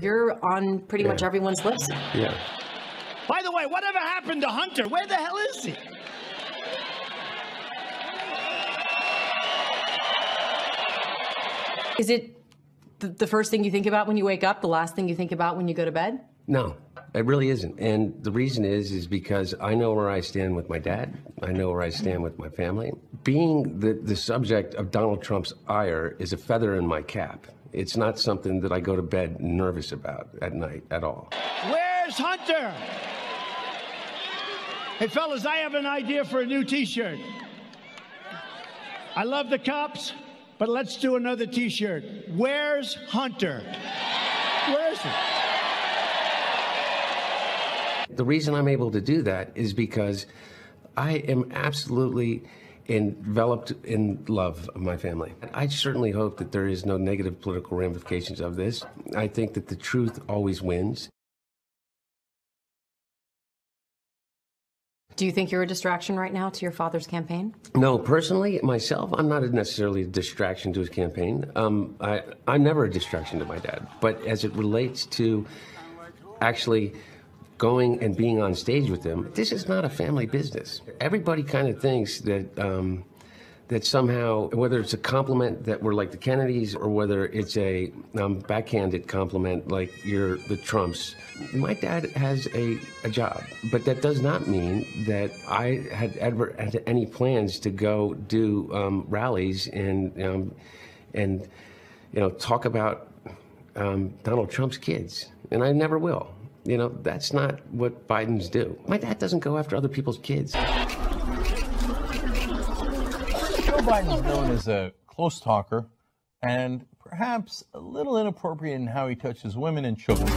you're on pretty much everyone's list. Yeah. By the way, whatever happened to Hunter? Where the hell is he? Is it the first thing you think about when you wake up, the last thing you think about when you go to bed? No, it really isn't. And the reason is because I know where I stand with my dad. I know where I stand with my family. Being the subject of Donald Trump's ire is a feather in my cap. It's not something that I go to bed nervous about at night at all. Where's Hunter? Hey, fellas, I have an idea for a new T-shirt. I love the cops, but let's do another T-shirt. Where's Hunter? Where is he? The reason I'm able to do that is because I am absolutely enveloped in love of my family. I certainly hope that there is no negative political ramifications of this. I think that the truth always wins. Do you think you're a distraction right now to your father's campaign? No, personally, myself, I'm not necessarily a distraction to his campaign. I'm never a distraction to my dad. But as it relates to actually going and being on stage with them, this is not a family business. Everybody kind of thinks that that somehow, whether it's a compliment that we're like the Kennedys or whether it's a backhanded compliment like you're the Trumps. My dad has a job, but that does not mean that I had ever had any plans to go do rallies and you know, talk about Donald Trump's kids, and I never will. You know, that's not what Bidens do. My dad doesn't go after other people's kids. Joe Biden's known as a close talker and perhaps a little inappropriate in how he touches women and children.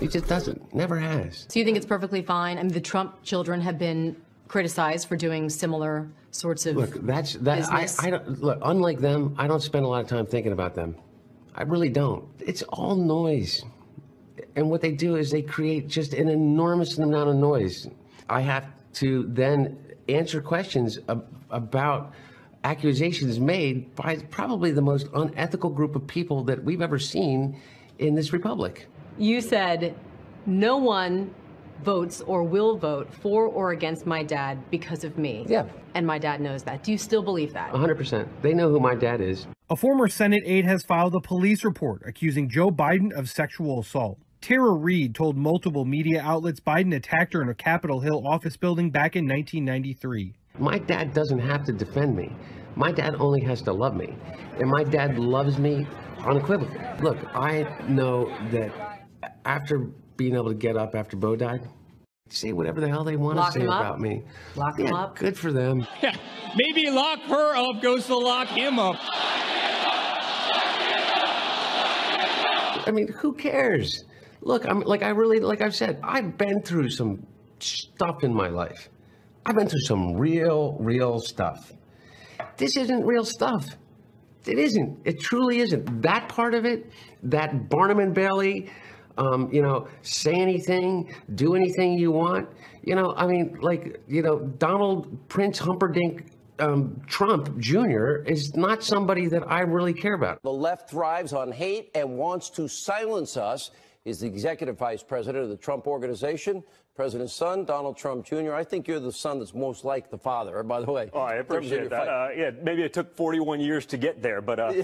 He just doesn't, never has. So you think it's perfectly fine? I mean, the Trump children have been criticized for doing similar sorts of business. Look, I don't, look, unlike them, I don't spend a lot of time thinking about them. I really don't. It's all noise. And what they do is they create just an enormous amount of noise. I have to then answer questions about accusations made by probably the most unethical group of people that we've ever seen in this republic. You said no one votes or will vote for or against my dad because of me. Yeah. And my dad knows that. Do you still believe that? 100%. They know who my dad is. A former Senate aide has filed a police report accusing Joe Biden of sexual assault. Tara Reid told multiple media outlets Biden attacked her in a Capitol Hill office building back in 1993. My dad doesn't have to defend me. My dad only has to love me. And my dad loves me unequivocally. Look, I know that after being able to get up after Bo died, say whatever the hell they want to say about me. Lock him up. Good for them. Yeah, maybe lock her up goes to lock him up. I mean, who cares? Look, like I've said, I've been through some stuff in my life. I've been through some real stuff. This isn't real stuff. It isn't. It truly isn't. That part of it, that Barnum and Bailey, you know, say anything, do anything you want. You know, I mean, like, you know, Donald Prince Humperdinck Trump Jr. is not somebody that I really care about. The left thrives on hate and wants to silence us. Is the executive vice president of the Trump Organization, president's son, Donald Trump Jr. I think you're the son that's most like the father, by the way. Oh, I appreciate that. Yeah, maybe it took 41 years to get there, but I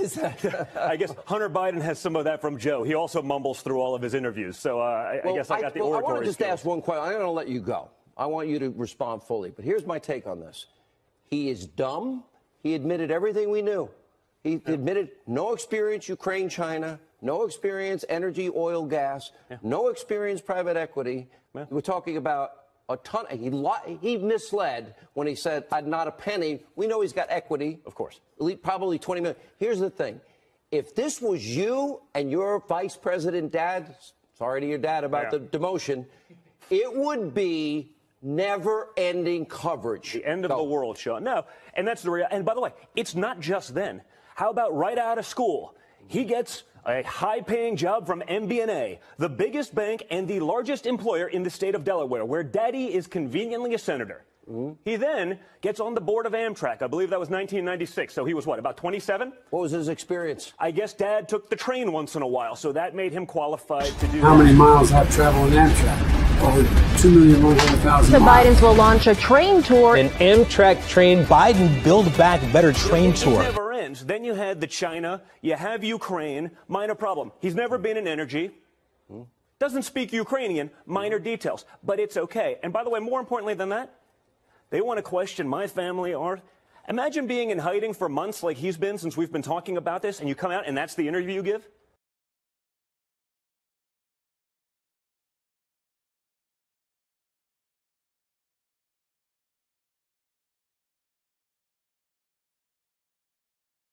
guess Hunter Biden has some of that from Joe. He also mumbles through all of his interviews, so I guess I got the oratory. I want to just ask one question. I'm going to let you go. I want you to respond fully, but here's my take on this. He is dumb. He admitted everything we knew. He admitted no experience, Ukraine, China. No experience, energy, oil, gas. Yeah. No experience, private equity. Yeah. We're talking about a ton. He misled when he said, "I'd not a penny." We know he's got equity, of course, probably 20 million. Here's the thing: if this was you and your vice president dad, sorry to your dad about the demotion, it would be never-ending coverage. The end of the world, Sean. No, and that's the real. And by the way, it's not just then. How about right out of school? He gets a high-paying job from MBNA, the biggest bank and the largest employer in the state of Delaware, where Daddy is conveniently a senator. Mm-hmm. He then gets on the board of Amtrak. I believe that was 1996, so he was, what, about 27? What was his experience? I guess Dad took the train once in a while, so that made him qualified to do... How many miles I've traveled in Amtrak? Over 2,100,000 miles. The Bidens will launch a train tour. An Amtrak train, Biden Build Back Better train tour. Then you had the China, you have Ukraine, minor problem. He's never been in energy, doesn't speak Ukrainian, minor details, but it's okay. And by the way, more importantly than that, they want to question my family or... Imagine being in hiding for months like he's been since we've been talking about this, and you come out and that's the interview you give?